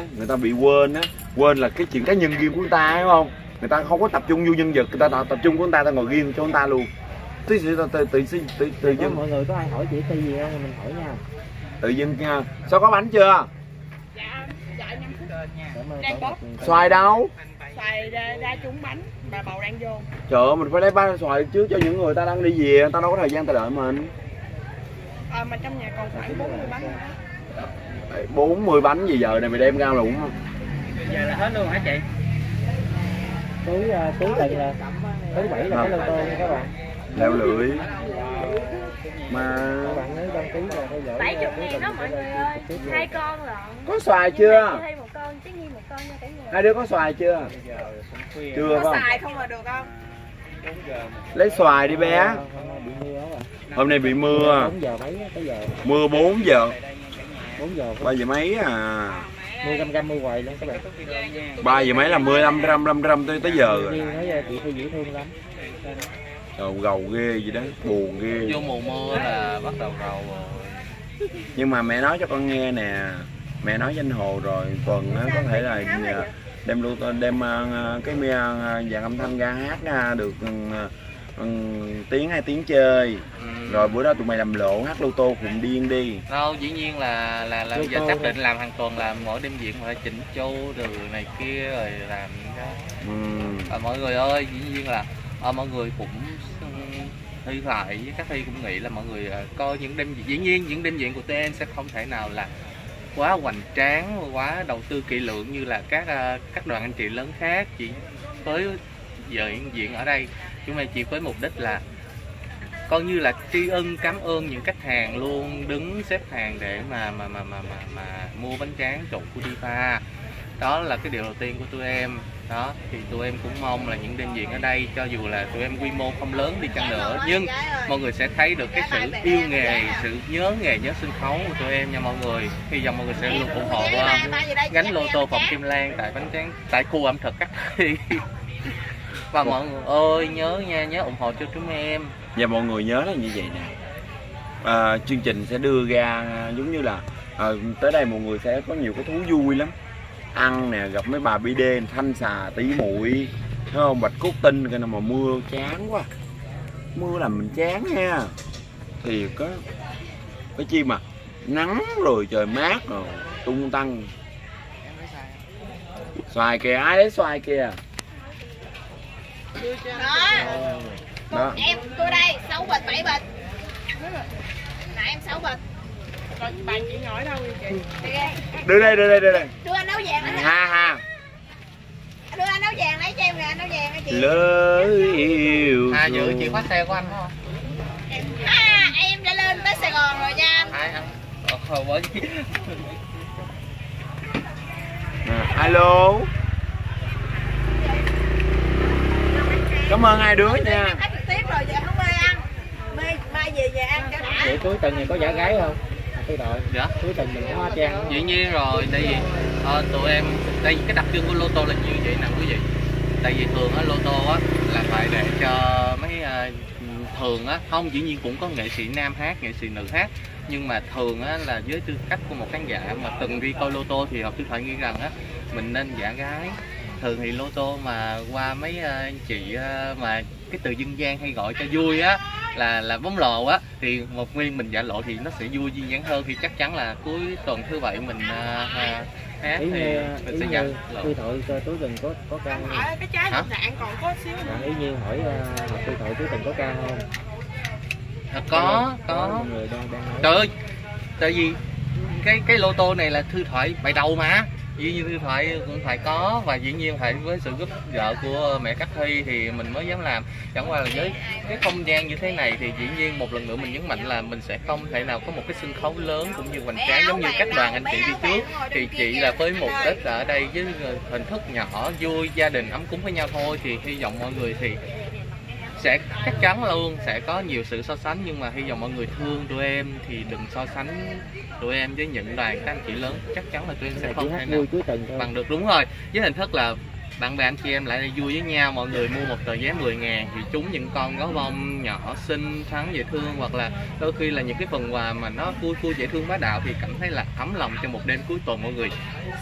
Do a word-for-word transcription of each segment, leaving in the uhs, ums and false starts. á, người ta bị quên á, quên là cái chuyện cá nhân riêng của người ta, đúng không? Người ta không có tập trung vô nhân vật, người ta tập trung của người ta, ta ngồi riêng cho người ta luôn. Tự nhiên tự nhiên mọi người có ai hỏi chị Thy gì không mình hỏi nha. Tự nhiên nha. Sao có bánh chưa? Dạ, dạ năm phút. Đang bóp. Xoài đâu? Xoài ra, ra trúng bánh mà bầu đang vô. Trời ơi, mình phải lấy ba xoài trước cho những người ta đang đi về, ta đâu có thời gian ta đợi mình. À, mà trong nhà còn khoảng bốn mươi bánh nữa. bốn mươi bánh gì giờ này mày đem ra là cũng giờ là hết luôn hả chị? Túi túi lần là tới bảy là cái lô tô nha các bạn. Leo lưỡi mà các bạn nếu đăng ký rồi theo dõi bảy mươi ngàn đó mọi người ơi. Hai con lận. Có xoài chưa? Hay một con, tí nhiên một con nha cả nhà. Hai đứa có xoài chưa? Chưa có xoài không mà được không? Lấy xoài đi bé. Hôm nay bị mưa. Mưa bốn giờ. bốn giờ. ba giờ mấy à. Mưa găm găm mưa hoài luôn các bạn. ba giờ mấy là mưa răm răm răm răm tới tới giờ rồi. Chị Thy dễ thương lắm. Gầu gầu ghê gì đó, buồn ghê. Vô mùa mưa là bắt đầu gầu rồi. Nhưng mà mẹ nói cho con nghe nè, mẹ nói với anh Hồ rồi, tuần á có thể là đem lưu đem cái dàn âm thanh ra hát ra được tiếng hai tiếng chơi. Ừ. Rồi bữa đó tụi mày làm lộ hát lô tô khùng điên đi. Đâu dĩ nhiên là là là giờ xác định làm hàng tuần là mỗi đêm diễn phải chỉnh chu từ này kia rồi làm đó. Ừ. À, mọi người ơi, dĩ nhiên là à, mọi người cũng Thy lại với các Thy cũng nghĩ là mọi người à, coi những đêm diễn, dĩ nhiên những đêm diễn của tụi em sẽ không thể nào là quá hoành tráng, quá đầu tư kỹ lưỡng như là các các đoàn anh chị lớn khác. Chỉ tới giờ diễn ở đây chúng mày chỉ với mục đích là coi như là tri ân cảm ơn những khách hàng luôn đứng xếp hàng để mà mà mà mà mà, mà mua bánh tráng trộn của Diva. Đó là cái điều đầu tiên của tụi em. Đó thì tụi em cũng mong là những đêm diễn ở đây cho dù là tụi em quy mô không lớn đi chăng nữa nhưng mọi người sẽ thấy được cái sự yêu nghề, sự nhớ nghề, nhớ sân khấu của tụi em nha mọi người. Hy vọng mọi người sẽ luôn ủng hộ gánh lô tô phòng Kim Lan tại bánh tráng tại khu ẩm thực Cát Thy. Và mọi người ơi nhớ nha, nhớ ủng hộ cho chúng em. Và mọi người nhớ là như vậy nè, à, chương trình sẽ đưa ra giống như là à, tới đây mọi người sẽ có nhiều cái thú vui lắm, ăn nè, gặp mấy bà bê đê, thanh xà, tí muội, thấy không, bạch cốt tinh cái nào mà mưa chán quá, mưa làm mình chán nha. Thì có cái chi mà nắng rồi trời mát rồi tung tăng. Xoài kìa, ai lấy xoài kìa. Đó. Đó. Em tôi đây sáu bịch bảy bịch. Nãy em sáu bịch. Rồi bạn chị ngồi đâu vậy chị? Đưa đây, đưa đây, đưa đây. Đưa anh áo vàng lấy. Ha ha. Đưa anh áo vàng lấy cho em nè, anh áo vàng đó chị. Lỡ yêu. À dự chị khóa xe của anh không? À em đã lên tới Sài Gòn rồi nha anh. Alo. Cảm ơn hai đứa nha. Tiếp rồi về không mai ăn. Mai mai về về ăn cho đã. Vậy cuối tuần này có giả gái không? Tôi đợi. Dạ. Cuối tuần mình có trang. Dĩ nhiên rồi, tại vì à, tụi em tại vì cái đặc trưng của lô tô là như vậy nè quý vị. Tại vì thường á lô tô á là phải để cho mấy à, thường á không dĩ nhiên cũng có nghệ sĩ nam hát, nghệ sĩ nữ hát, nhưng mà thường á là với tư cách của một khán giả mà từng đi coi lô tô thì Hộp Thư Thoại nghĩ rằng á mình nên giả gái. Thường thì lô tô mà qua mấy anh chị mà cái từ dân gian hay gọi cho vui á là là bóng lồ á thì một nguyên mình giả lộ thì nó sẽ vui duyên dáng hơn. Thì chắc chắn là cuối tuần thứ bảy mình hát à, thì mình sẽ giả lộ. Thư Thoại cuối tuần có có ca không? Hỏi cái trái dạng còn có xíu nữa. Ý Nhiên hỏi Thư Thoại cuối tuần có ca không? À, có có. Trời ơi, tại vì cái cái lô tô này là Thư Thoại bài đầu mà. Dĩ nhiên Thư Thoại cũng phải có và dĩ nhiên phải với sự giúp đỡ của mẹ Cát Thy thì mình mới dám làm. Chẳng qua là với cái không gian như thế này thì dĩ nhiên một lần nữa mình nhấn mạnh là mình sẽ không thể nào có một cái sân khấu lớn cũng như hoành tráng giống như các đoàn anh chị đi trước. Thì chị là với mục đích ở đây với hình thức nhỏ vui, gia đình ấm cúng với nhau thôi. Thì hy vọng mọi người thì sẽ chắc chắn luôn sẽ có nhiều sự so sánh, nhưng mà hy vọng mọi người thương tụi em thì đừng so sánh tụi em với những đoàn các anh chị lớn. Chắc chắn là tụi em sẽ không thể nào bằng được, đúng rồi, với hình thức là bạn bè anh chị em lại vui với nhau, mọi người mua một tờ vé mười ngàn thì trúng những con gấu bông nhỏ xinh, thắng dễ thương, hoặc là đôi khi là những cái phần quà mà nó vui vui dễ thương bá đạo thì cảm thấy là ấm lòng cho một đêm cuối tuần. Mọi người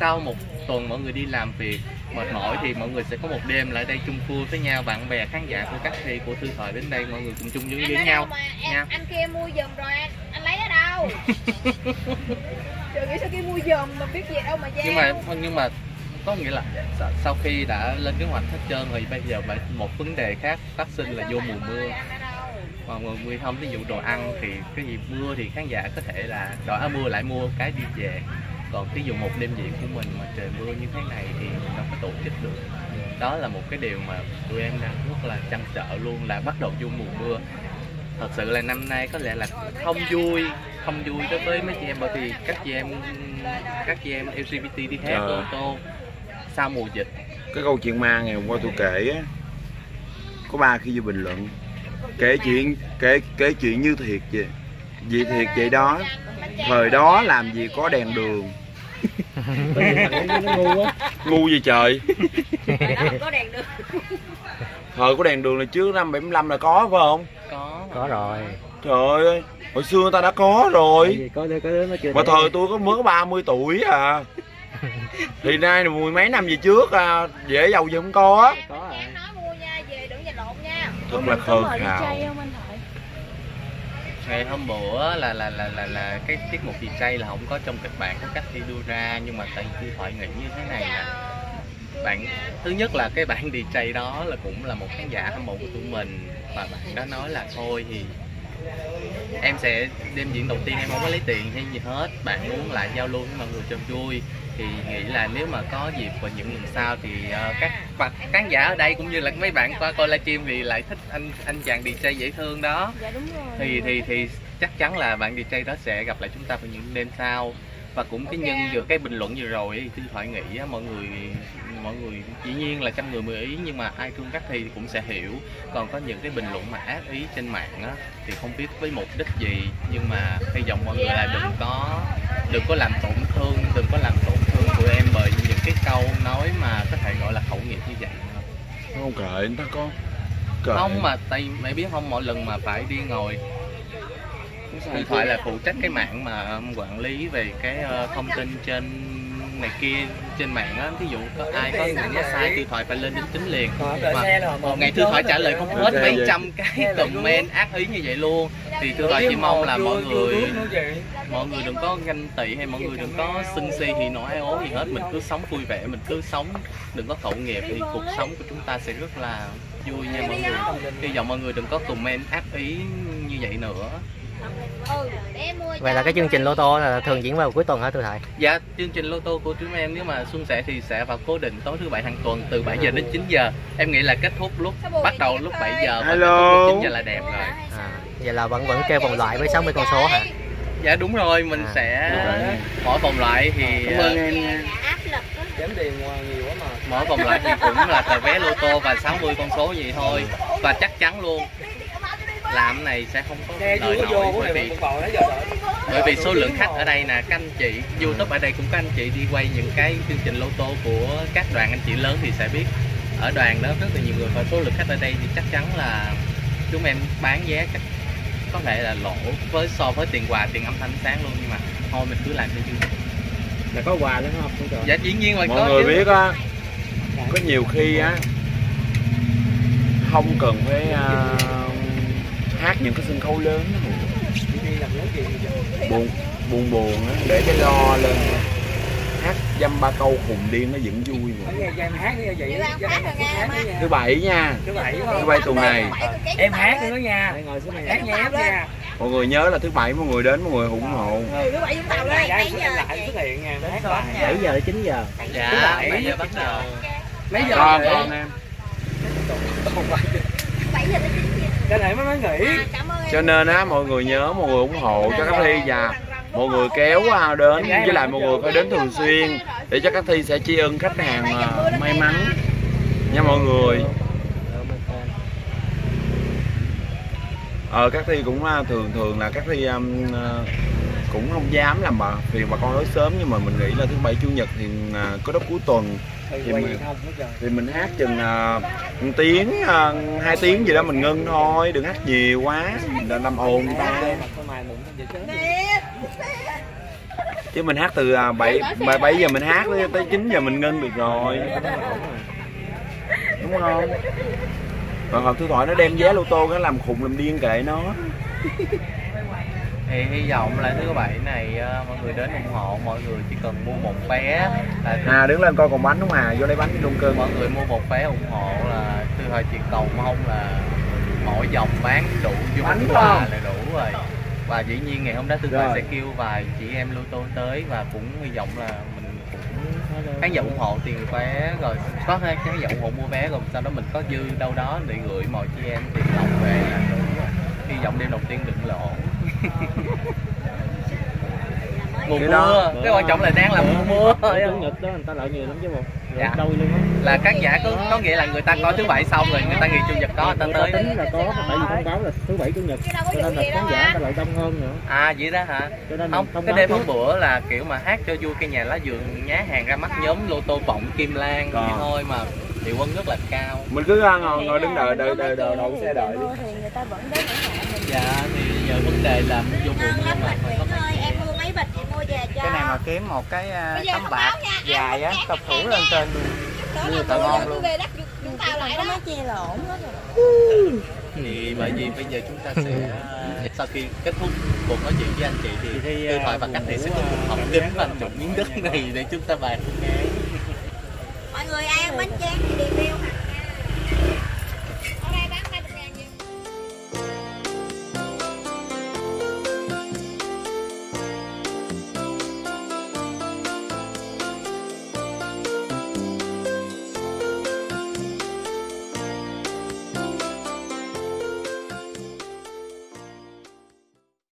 sau một tuần mọi người đi làm việc mệt mỏi thì mọi người sẽ có một đêm lại đây chung vui với nhau. Bạn bè khán giả của Cát Thy của Thư Thoại đến đây mọi người cùng chung vui với nhau mà, em, nha. Anh kia mua giùm rồi anh, anh lấy ở đâu? Trời nghĩ sao kia mua giùm mà biết gì đâu mà giao. Nhưng mà nhưng mà có nghĩa là sau khi đã lên kế hoạch hết trơn thì bây giờ lại một vấn đề khác phát sinh là vô mùa mưa. Mà mùa mưa không, ví dụ đồ ăn thì cái gì mưa thì khán giả có thể là đợi áo mưa lại mua cái đi về. Còn ví dụ một đêm diễn của mình mà trời mưa như thế này thì mình không có tổ chức được. Đó là một cái điều mà tụi em đang rất là trăn trở luôn, là bắt đầu vô mùa mưa. Thật sự là năm nay có lẽ là không vui, không vui đối với mấy chị em, bởi vì các chị em các chị em lờ giê bê tê đi hát Lô Tô sau mùa dịch. Cái câu chuyện ma ngày hôm qua tôi kể á, có ba khi vô bình luận kể chuyện kể kể chuyện như thiệt vậy, vì thiệt vậy đó. Thời đó làm gì có đèn đường. Ngu quá, ngu gì trời. Thời của đèn đường là trước năm bảy mươi lăm là có phải không? Có. Có rồi. Trời ơi, hồi xưa người ta đã có rồi. Có, có, nó chưa mà thời đấy. Tôi có mới có ba mươi tuổi à. Thì nay là mười mấy năm về trước à, dễ giàu gì không có. Có rồi. Em nói mua nha, về đừng về lộn nha. Thật là khờ khạo. Ngày hôm bữa là là là là là cái tiết mục đi gi là không có trong kịch bản có cách đi đưa ra, nhưng mà tại Thư Thoại nghĩ như thế này nè. Bạn thứ nhất là cái bạn đi gi đó là cũng là một khán giả hâm mộ của tụi mình, và bạn đó nói là thôi thì em sẽ đêm diễn đầu tiên em không có lấy tiền hay gì hết, bạn muốn lại giao lưu với mọi người cho vui thì nghĩ là nếu mà có dịp và những lần sau thì uh, các bạn khán giả ở đây cũng như là mấy bạn qua coi livestream thì lại thích anh anh chàng đi gi dễ thương đó. Dạ, đúng rồi. Thì thì thì chắc chắn là bạn đi gi đó sẽ gặp lại chúng ta vào những đêm sau. Và cũng cái okay. Nhân vừa cái bình luận vừa rồi Thư Thoại nghĩ mọi người mọi người dĩ nhiên là trăm người mười ý, nhưng mà ai thương Cát Thy thì cũng sẽ hiểu. Còn có những cái bình luận mà ác ý trên mạng á thì không biết với mục đích gì, nhưng mà hy vọng mọi người là đừng có đừng có làm tổn thương đừng có làm tổn thương tụi em bởi những cái câu nói mà có thể gọi là khẩu nghiệp như vậy. Không kệ nó con kệ. Không mà tại mày biết không, mỗi lần mà phải đi ngồi Thư Thoại là phụ trách cái mạng mà quản lý về cái uh, thông tin trên này kia trên mạng á, thí dụ có ai có những cái sai Thư Thoại phải lên đính chính liền. Mà một ngày Thư Thoại trả lời không hết mấy trăm cái comment ác ý như vậy luôn. Thì Thư Thoại chỉ mong là mọi người mọi người đừng có ganh tị hay mọi người đừng có sân si thì nổi ai ố gì hết, mình cứ sống vui vẻ, mình cứ sống đừng có khẩu nghiệp thì cuộc sống của chúng ta sẽ rất là vui nha mọi người. Hy vọng mọi người đừng có comment ác ý như vậy nữa. Vậy là cái chương trình Lô Tô là thường diễn vào cuối tuần hả Thư Thoại? Dạ, chương trình Lô Tô của chúng em nếu mà suôn sẻ thì sẽ vào cố định tối thứ bảy hàng tuần từ bảy giờ đến chín giờ. Em nghĩ là kết thúc lúc bắt đầu lúc bảy giờ và kết thúc lúc chín giờ là đẹp rồi. À, vậy là vẫn vẫn kêu vòng loại với sáu mươi con số hả? Dạ đúng rồi, mình à, sẽ mỗi vòng loại thì mỗi vòng loại thì cũng là tờ vé Lô Tô và sáu mươi con số vậy thôi. Và chắc chắn luôn làm này sẽ không có lợi nổi, bởi vì bởi vì số lượng khách ở đây nè, các anh chị YouTube ở đây cũng các anh chị đi quay những cái chương trình Lô Tô của các đoàn anh chị lớn thì sẽ biết ở đoàn đó rất là nhiều người, và số lượng khách ở đây thì chắc chắn là chúng em bán vé có thể là lỗ với so với tiền quà tiền âm thanh sáng luôn, nhưng mà thôi mình cứ làm cho chương trình là có quà đúng không? Đúng rồi. Dạ dĩ nhiên rồi, mọi có người chứ. Biết á, có nhiều khi á không cần phải uh, hát những cái sân khấu lớn đó. buồn buồn buồn đó, để cái lo lên hát dăm ba câu khùng điên nó vẫn vui mà. Thứ bảy nha, thứ bảy thứ bảy tuần này em hát nữa nha, hát nhé nha. Mọi người nhớ là thứ bảy mọi người đến mọi người ủng hộ. Thứ bảy chúng ta lại lại xuất hiện nha, bảy giờ đến chín giờ. Dạ, bảy giờ bắt đầu. Mấy giờ con em? bảy giờ đến chín giờ. Cho nên mới nghỉ. Cho nên á mọi người nhớ mọi người ủng hộ cho Cát Thy và mọi người kéo đến, với lại mọi người phải đến thường xuyên để cho Cát Thy sẽ tri ân khách hàng may mắn nha mọi người. Ờ Cát Thy cũng thường thường là Cát Thy cũng không dám làm bà vì bà con nói sớm, nhưng mà mình nghĩ là thứ bảy chủ nhật thì có đốc cuối tuần thì, thì, mình, thì mình hát chừng một tiếng hai tiếng gì đó mình ngưng thôi, đừng hát nhiều quá là làm ồn ta. Chứ mình hát từ bảy bảy giờ mình hát tới chín giờ mình ngưng được rồi, đúng không? Còn Hộp Thư Thoại nó đem vé Lô Tô nó làm khùng làm điên kệ nó. Thì hy vọng là thứ bảy này mọi người đến ủng hộ, mọi người chỉ cần mua một vé là... À đứng lên coi còn bánh đúng không à, vô lấy bánh cái đông cưng. Mọi người mua một vé ủng hộ là từ thời chị cầu mong là mỗi vòng bán đủ vô bánh là đủ rồi. Và dĩ nhiên ngày hôm đó Tư Thoại sẽ kêu vài chị em Lô Tô tới và cũng hy vọng là mình cũng khán giả ủng hộ tiền vé, rồi có khán giả ủng hộ mua vé, rồi sau đó mình có dư đâu đó để gửi mọi chị em tiền lòng về. Hy vọng đêm đầu tiên đừng lỗ. Mùa mưa, đó, cái quan trọng là đang là mùa mưa thôi. Chủ nhật đó người ta lợi nhiều lắm chứ bộ. Dạ. Đâu luôn á. Là khán giả có có nghĩa là người ta coi thứ bảy xong rồi người ta nghỉ chủ nhật đó người ta tới. Tính là có tại vì thông báo là thứ bảy chủ nhật cho nên là khán giả ta lại đông hơn nữa. À vậy đó hả? Cho nên không, cái đêm hôm bữa là kiểu mà hát cho vui cái nhà lá vườn nhá hàng ra mắt nhóm Lô Tô Vọng Kim Lan vậy thôi mà hiệu ứng rất là cao. Mình cứ ngồi ngồi đứng đợi đợi đợi đợi đậu xe đợi. Thì người ta vẫn đến mình. Dạ thì giờ vấn đề là vô buồn nhưng mà phải có cái này mà kiếm một cái uh, tấm bạc dài á, tập phủ lên trên luôn. Như tao ngon luôn. Chúng ta lại nó che lộn hết rồi. Thì bởi vì bây giờ chúng ta sẽ uh, sau khi kết thúc cuộc nói chuyện với anh chị thì Tư Thoại và Cát Thy sẽ có một hộp kính và một miếng đất này để chúng ta bàn. Mọi người ai ăn bánh tráng thì review hả?